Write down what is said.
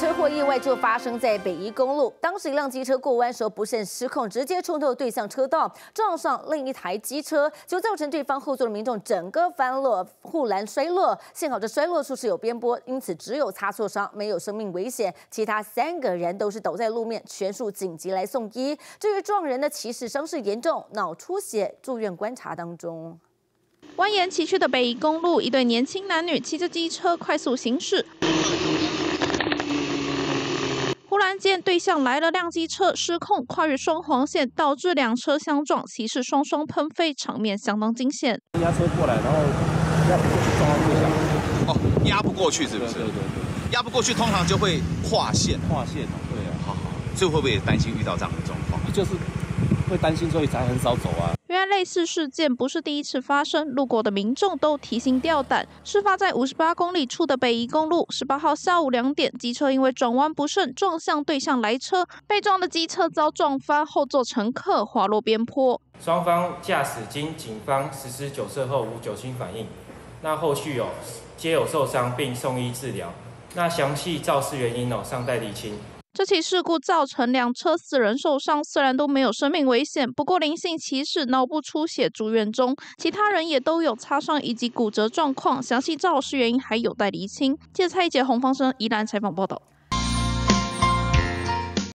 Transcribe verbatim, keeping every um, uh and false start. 车祸意外就发生在北宜公路，当时一辆机车过弯时候不慎失控，直接冲头对向车道，撞上另一台机车，就造成对方后座的民众整个翻落，护栏摔落。幸好这摔落处是有边坡，因此只有擦挫伤，没有生命危险。其他三个人都是倒在路面，全数紧急来送医。至于撞人的骑士伤势严重，脑出血，住院观察当中。 蜿蜒崎岖的北宜公路，一对年轻男女骑着机车快速行驶，忽然间对向来了辆机车，失控跨越双黄线，导致两车相撞，骑士双双喷飞，场面相当惊险。压车过来，然后压不过去撞到对向。哦，压不过去是不是？对对对，压不过去通常就会跨线。跨线，对啊，好好。所以会不会也担心遇到这样的状况？就是会担心，所以才很少走啊。 因为类似事件不是第一次发生，路过的民众都提心吊胆。事发在五十八公里处的北宜公路，十八号下午两点，机车因为转弯不慎撞向对向来车，被撞的机车遭撞翻，后座乘客滑落边坡。双方驾驶经警方实施酒测后无酒精反应，那后续哦皆有受伤并送医治疗，那详细肇事原因哦尚待厘清。 这起事故造成两车四人受伤，虽然都没有生命危险，不过林姓骑士脑部出血住院中，其他人也都有擦伤以及骨折状况，详细肇事原因还有待厘清。记者蔡一杰、洪方生宜兰采访报道。